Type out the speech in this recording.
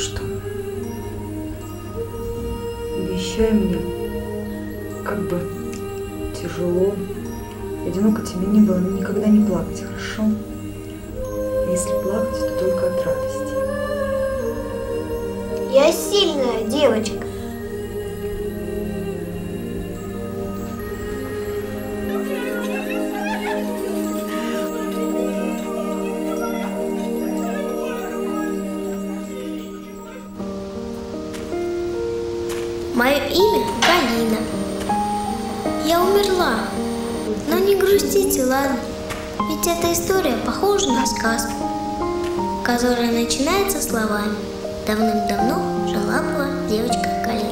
что обещай мне, как бы тяжело, одиноко тебе не было, но никогда не плакать, хорошо? Если плакать, то только от радости. Я сильная девочка. Мое имя Калина. Я умерла, но не грустите, ладно? Ведь эта история похожа на сказку, которая начинается словами: давным-давно жила-была девочка Калина.